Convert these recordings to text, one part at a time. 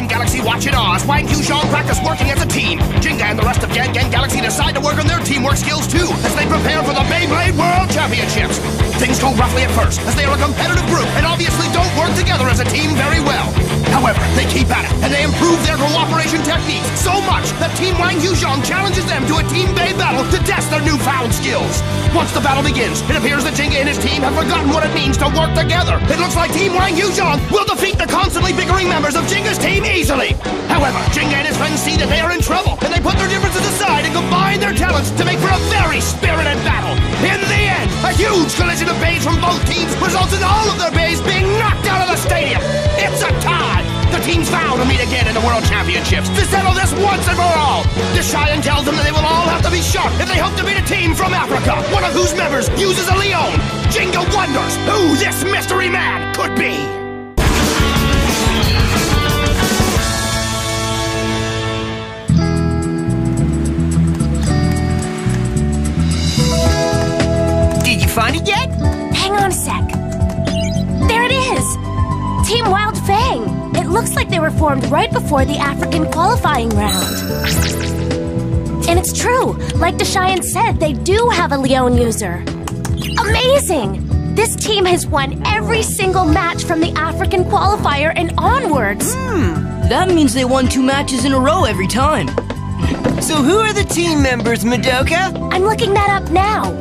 Gang Galaxy watch in Oz. Wang Yuzhong practice working as a team. Jenga and the rest of Gang Galaxy decide to work on their teamwork skills too as they prepare for the Beyblade World Championships. Things go roughly at first as they are a competitive group and obviously don't work together as a team very well. However, they keep at it and they improve their cooperation techniques so much that Team Wang Yuzhong challenges them to a team-based battle to test their newfound skills. Once the battle begins, it appears that Jenga and his team have forgotten what it means to work together. It looks like Team Wang Yuzhong will defeat the constantly bickering members of Jenga's team easily. However, Jenga and his friends see that they are in trouble and they put their differences aside and combine their talents to make for a very spirited battle. In the end, a huge collision of bays from both teams results in all of their bays being knocked out of the stadium. It's a tie! The teams vow to meet again in the World Championships to settle this once and for all. Deshian tells them that they will all have to be sharp if they hope to beat a team from Africa, one of whose members uses a Leon. Jenga wonders who this mystery man could be. Did you find it yet? Hang on a sec. There it is! Team Wild Fang! It looks like they were formed right before the African qualifying round. And it's true! Like Deshian said, they do have a Leon user. Amazing! This team has won every single match from the African qualifier and onwards. That means they won 2 matches in a row every time. So who are the team members, Madoka? I'm looking that up now.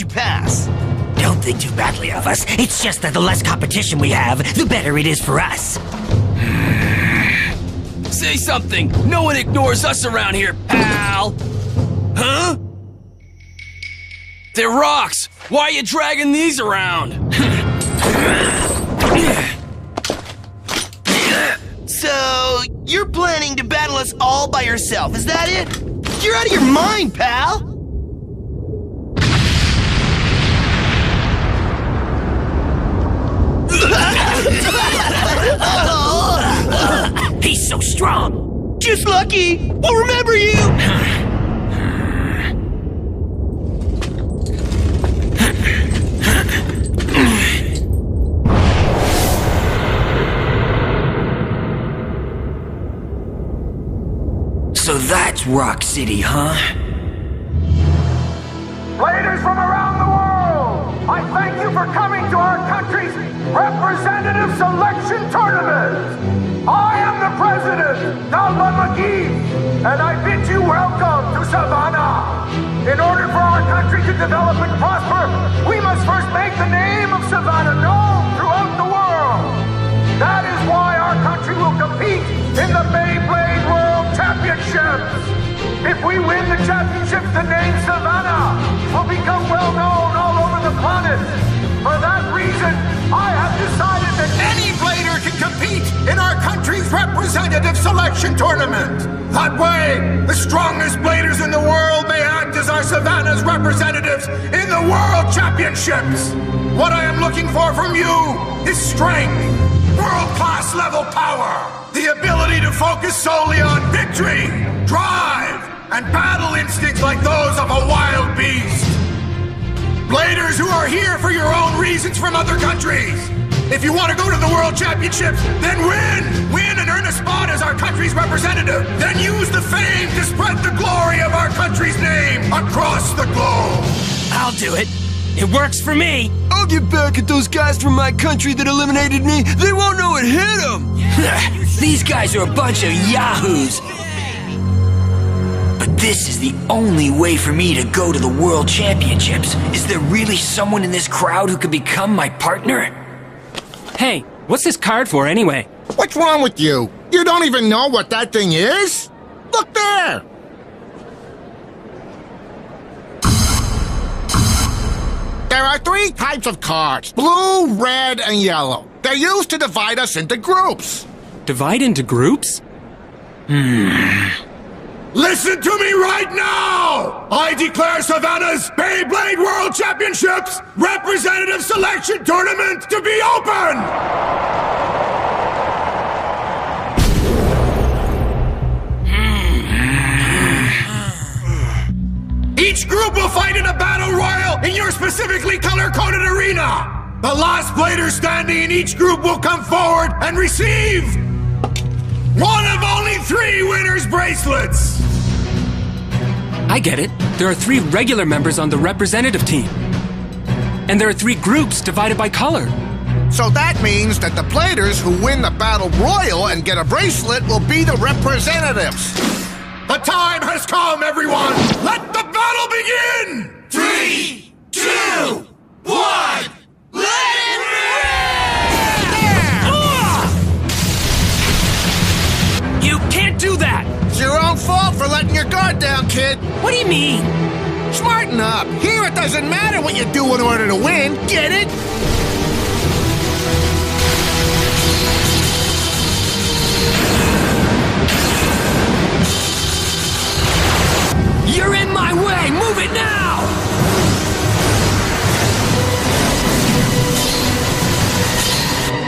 You pass. Don't think too badly of us. It's just that the less competition we have, the better it is for us. Say something. No one ignores us around here, pal. Huh? They're rocks. Why are you dragging these around? So, you're planning to battle us all by yourself, is that it? You're out of your mind, pal. He's so strong! Just lucky! We'll remember you! So that's Rock City, huh? Ladies from around the world! I thank you for coming to our country's representative selection tournament! I am the president, Dalman McGee, and I bid you welcome to Savannah. In order for our country to develop and prosper, we must first make the name of Savannah known throughout the world. That is why our country will compete in the Beyblade World Championships. If we win the championship, the name Savannah will become well known all over the planet. For that reason, I have decided that any blader can compete in our country's representative selection tournament. That way, the strongest bladers in the world may act as our Savannah's representatives in the World Championships. What I am looking for from you is strength, world-class level power, the ability to focus solely on victory, drive, and battle instincts like those of a wild beast. Bladers who are here for your own reasons from other countries. If you want to go to the World Championships, then win! Win and earn a spot as our country's representative. Then use the fame to spread the glory of our country's name across the globe. I'll do it. It works for me. I'll get back at those guys from my country that eliminated me. They won't know it hit them. These guys are a bunch of yahoos. But This is the only way for me to go to the World Championships. Is there really someone in this crowd who could become my partner? Hey, what's this card for anyway? What's wrong with you? You don't even know what that thing is? Look there! There are three types of cards. Blue, red, and yellow. They're used to divide us into groups. Divide into groups? Listen to me right now! I declare Savannah's Beyblade World Championships Representative Selection Tournament to be open! Each group will fight in a battle royal in your specifically color-coded arena! The last blader standing in each group will come forward and receive one of only three winners' bracelets! I get it. There are three regular members on the representative team. And there are three groups divided by color. So that means that the platers who win the battle royal and get a bracelet will be the representatives. The time has come, everyone! Let the battle begin! 3, 2, 1, let it begin! Do that! It's your own fault for letting your guard down, kid! What do you mean? Smarten up! Here it doesn't matter what you do in order to win, get it? You're in my way! Move it now!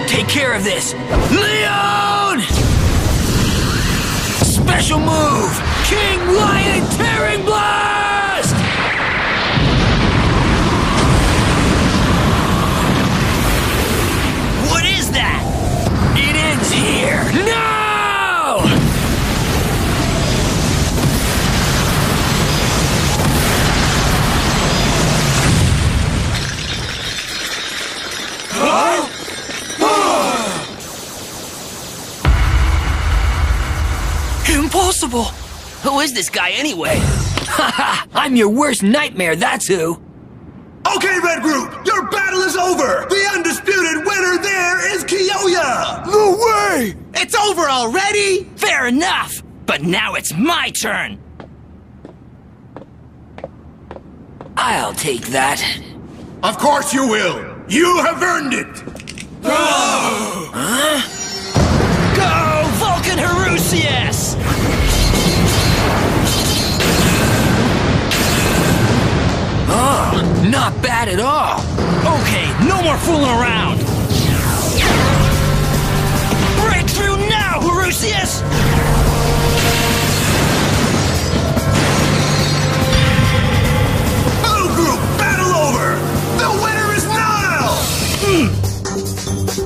Take care of this! Leon! Special move! King Lion Tearing Blast! What is that? It ends here! No! Huh? Impossible! Who is this guy anyway? Haha! I'm your worst nightmare, that's who! Okay, Red Group! Your battle is over! The undisputed winner there is Kiyoya! No way! It's over already? Fair enough! But now it's my turn! I'll take that. Of course you will! You have earned it! Oh. Huh? Go, Vulcan Harusias! Oh, not bad at all. Okay, no more fooling around. Break through now, Horuseus! Battle group, battle over! The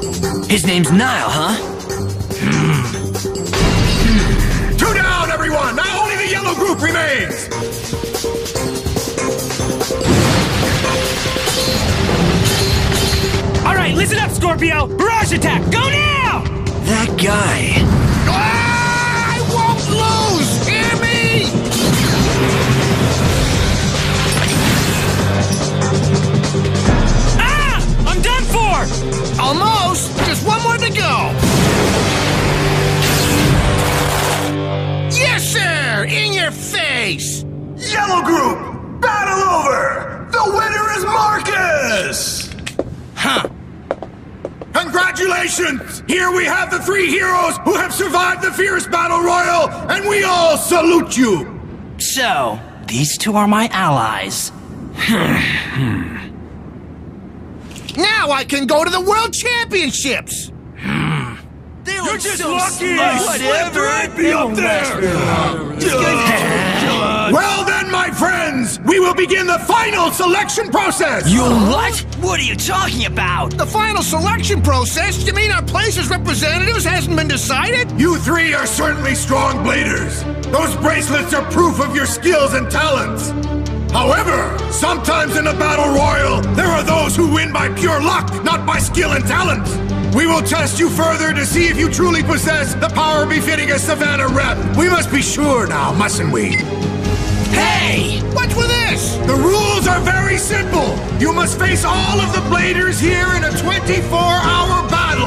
winner is Nile! His name's Nile, huh? Two down, everyone! Now only the yellow group remains! Alright, listen up, Scorpio! Barrage attack! Go now! That guy... I won't lose! Hear me? Ah! I'm done for! Almost! Just one more to go! In your face! Yellow group, battle over! The winner is Marcus! Huh. Congratulations! Here we have the three heroes who have survived the fierce battle royal, and we all salute you! So, these two are my allies. Now I can go to the World Championships! You're just so lucky! I'd be up there! Well then, my friends, we will begin the final selection process! You what? What are you talking about? The final selection process? You mean our place as representatives hasn't been decided? You three are certainly strong bladers. Those bracelets are proof of your skills and talents. However, sometimes in a battle royal, there are those who win by pure luck, not by skill and talent. We will test you further to see if you truly possess the power befitting a Savannah rep. We must be sure now, mustn't we? very simple. You must face all of the Bladers here in a 24-hour battle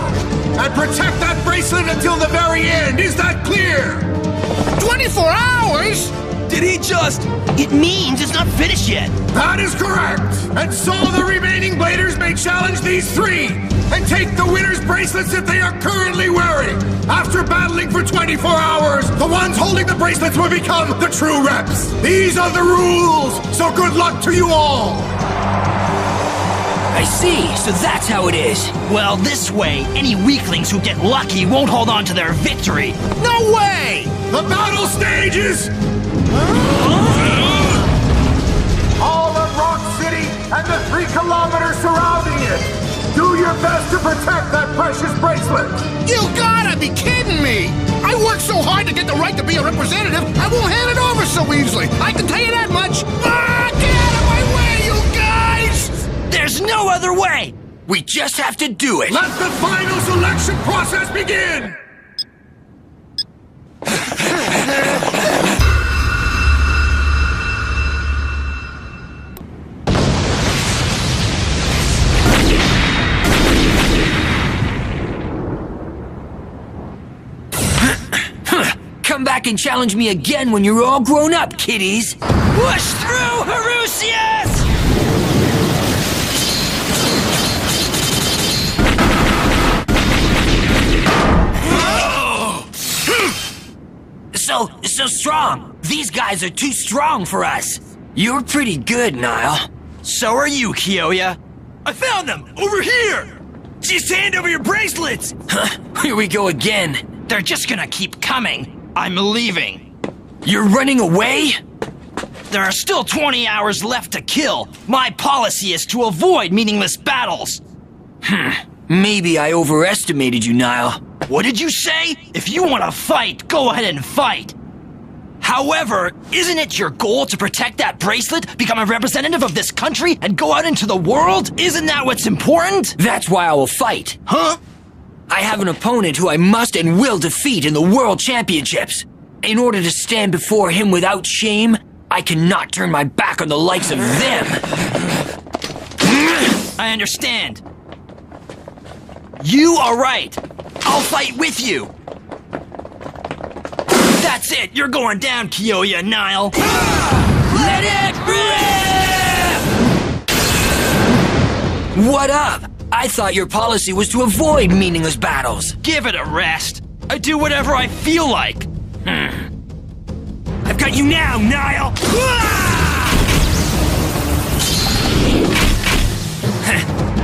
and protect that bracelet until the very end. Is that clear? 24 hours? Did he just... It means it's not finished yet. That is correct. And so the remaining Bladers may challenge these three and take the winner's bracelets that they are currently wearing. After battling for 24 hours, the ones holding the bracelets will become the true reps. These are the rules, so good luck to you all. I see, so that's how it is. Well, this way, any weaklings who get lucky won't hold on to their victory. No way! The battle stages! All of Rock City and the 3 kilometers surrounding it. Do your best to protect that precious bracelet! You gotta be kidding me! I worked so hard to get the right to be a representative, I won't hand it over so easily! I can tell you that much! Ah, get out of my way, you guys! There's no other way! We just have to do it! Let the final selection process begin! Come back and challenge me again when you're all grown up, kiddies! Push through, Horuseus! Oh. So strong! These guys are too strong for us! You're pretty good, Nile. So are you, Kiyoya. I found them! Over here! Just hand over your bracelets! Huh? Here we go again. They're just gonna keep coming. I'm leaving. You're running away? There are still 20 hours left to kill. My policy is to avoid meaningless battles. Maybe I overestimated you, Nile. What did you say? If you want to fight, go ahead and fight. However, isn't it your goal to protect that bracelet, become a representative of this country, and go out into the world? Isn't that what's important? That's why I will fight. Huh? I have an opponent who I must and will defeat in the World Championships. In order to stand before him without shame, I cannot turn my back on the likes of them. I understand. You are right. I'll fight with you. That's it. You're going down, Kiyoya, Nile. Let it rip! What up? I thought your policy was to avoid meaningless battles. Give it a rest. I do whatever I feel like. I've got you now, Nile!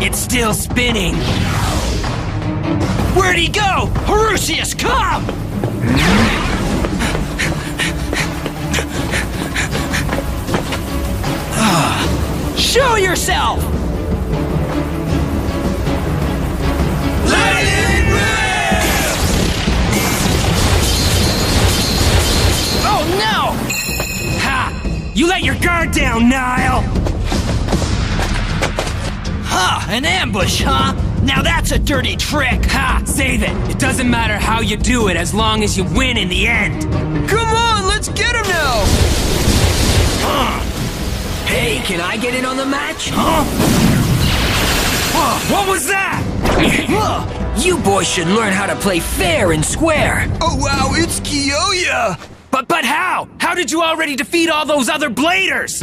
It's still spinning. Where'd he go? Horuseus, come! Show yourself! Oh no! Ha! You let your guard down, Nile! Ha! An ambush, huh? Now that's a dirty trick! Ha! Save it! It doesn't matter how you do it as long as you win in the end! Come on, let's get him now! Hey, can I get in on the match? Huh? What was that? You boys should learn how to play fair and square. Oh wow, it's Kiyoya! But how? How did you already defeat all those other Bladers?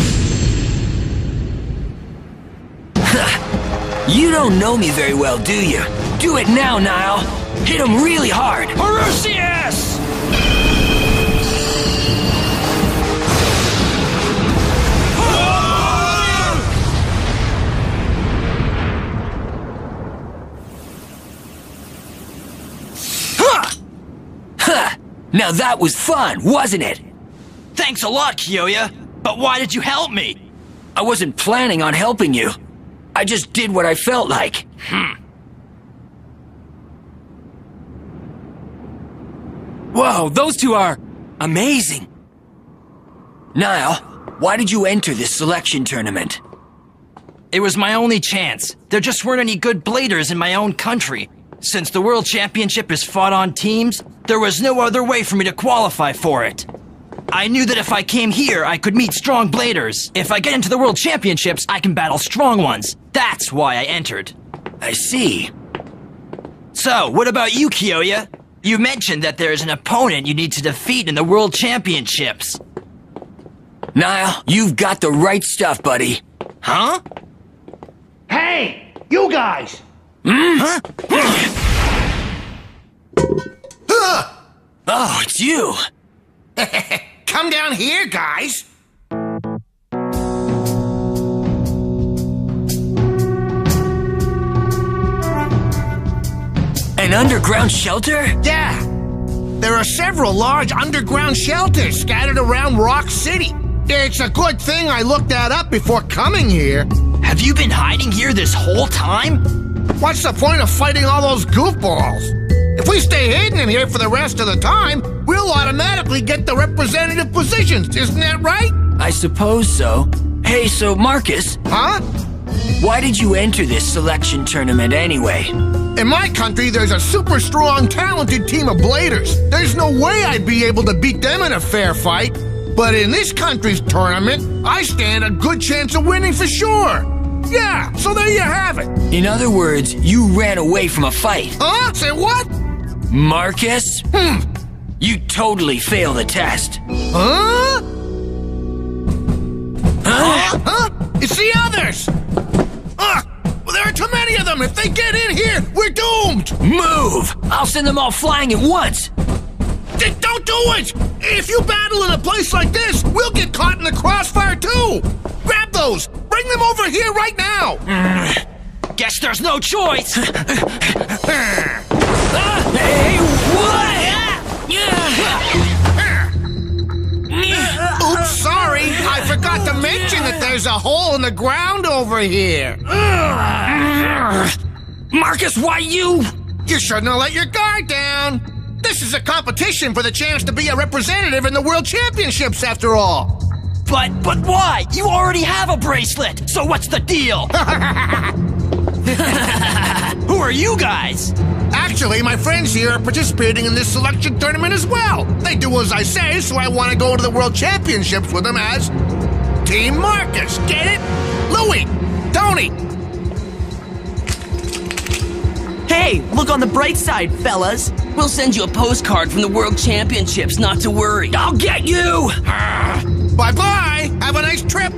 You don't know me very well, do you? Do it now, Nile. Hit him really hard. Horuseus! Now that was fun, wasn't it? Thanks a lot, Kiyoya. But why did you help me? I wasn't planning on helping you. I just did what I felt like. Whoa, those two are... amazing. Nile, why did you enter this selection tournament? It was my only chance. There just weren't any good Bladers in my own country. Since the World Championship is fought on teams, there was no other way for me to qualify for it. I knew that if I came here, I could meet strong bladers. If I get into the World Championships, I can battle strong ones. That's why I entered. I see. So, what about you, Kiyoya? You mentioned that there is an opponent you need to defeat in the World Championships. Nile, you've got the right stuff, buddy. Huh? Hey, you guys! Huh? Oh, it's you! Come down here, guys! An underground shelter? Yeah! There are several large underground shelters scattered around Rock City. It's a good thing I looked that up before coming here. Have you been hiding here this whole time? What's the point of fighting all those goofballs? If we stay hidden in here for the rest of the time, we'll automatically get the representative positions, isn't that right? I suppose so. Hey, so Marcus... Huh? Why did you enter this selection tournament anyway? In my country, there's a super strong, talented team of bladers. There's no way I'd be able to beat them in a fair fight. But in this country's tournament, I stand a good chance of winning for sure. Yeah, so there you have it. In other words, you ran away from a fight. Huh? Say what? Marcus? You totally failed the test. Huh? Huh? Huh? It's the others! Well, there are too many of them! If they get in here, we're doomed! Move! I'll send them all flying at once! Don't do it! If you battle in a place like this, we'll get caught in the crossfire too! Grab those! Bring them over here right now! Guess there's no choice! Hey, what? Oops, sorry! I forgot to mention that there's a hole in the ground over here! Marcus, why you? You shouldn't have let your guard down! This is a competition for the chance to be a representative in the World Championships, after all! But why? You already have a bracelet, so what's the deal? Who are you guys? Actually, my friends here are participating in this selection tournament as well! They do as I say, so I want to go to the World Championships with them as... Team Marcus, get it? Louie! Tony! Hey, look on the bright side, fellas. We'll send you a postcard from the World Championships, not to worry. I'll get you! Bye-bye! Have a nice trip!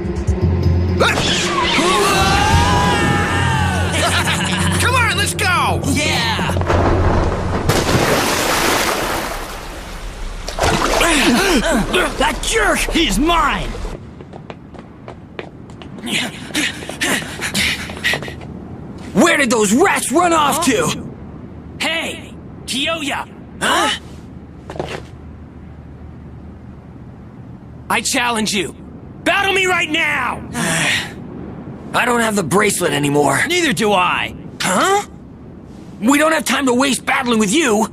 Come on, let's go! Yeah! That jerk! He's mine! Where did those rats run off to? Hey, Kiyoya! Huh? I challenge you. Battle me right now! I don't have the bracelet anymore. Neither do I. Huh? We don't have time to waste battling with you.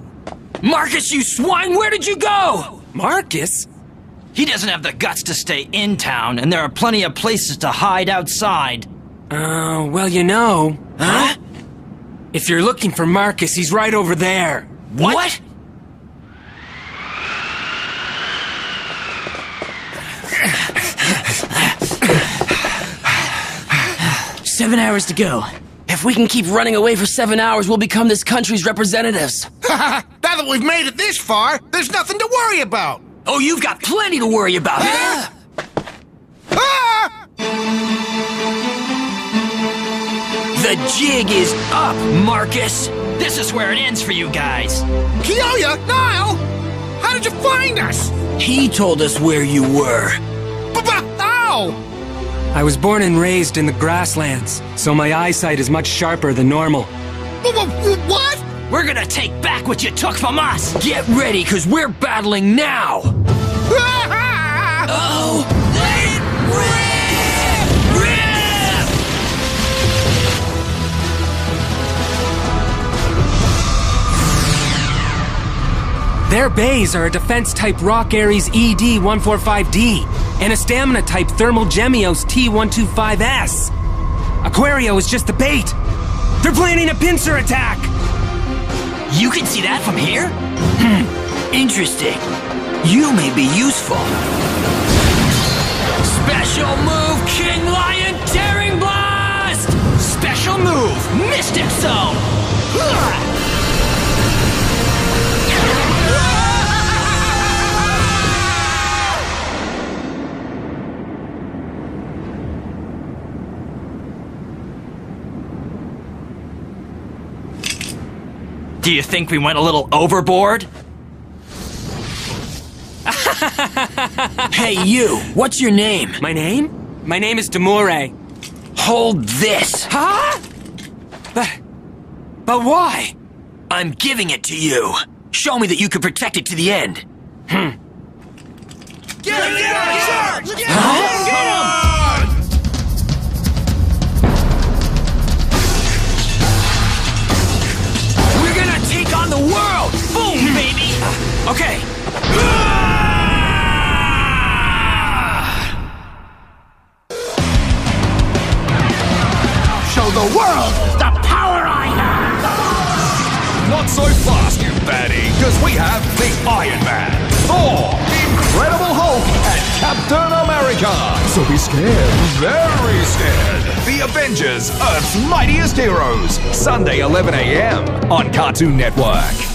Marcus, you swine, where did you go? Marcus? He doesn't have the guts to stay in town, and there are plenty of places to hide outside. Well, you know... Huh? If you're looking for Marcus, he's right over there. What? What? 7 hours to go. If we can keep running away for 7 hours, we'll become this country's representatives. Now that we've made it this far, there's nothing to worry about. Oh, you've got plenty to worry about. The jig is up, Marcus! This is where it ends for you guys. Kiyoya, Nile! How did you find us? He told us where you were. Ow! I was born and raised in the grasslands, so my eyesight is much sharper than normal. What? We're gonna take back what you took from us! Get ready, cause we're battling now! Oh! Their bays are a defense-type Rock Ares ED-145D and a stamina-type Thermal Gemios T-125S. Aquario is just the bait. They're planning a pincer attack. You can see that from here? Interesting. You may be useful. Special move, King Lion Daring Blast! Special move, Mystic So! Do you think we went a little overboard? Hey you, what's your name? My name? My name is Damure. Hold this. Huh? But why? I'm giving it to you. Show me that you can protect it to the end. Hmm. Get him! Get him! Huh? Get him! The world! Boom, baby! Okay. Show the world the power I have! Not so fast, you baddie, because we have the Iron Man, Thor, Incredible Hulk, and Captain America. So be scared. Very scared. The Avengers, Earth's mightiest heroes. Sunday, 11 a.m. on Cartoon Network.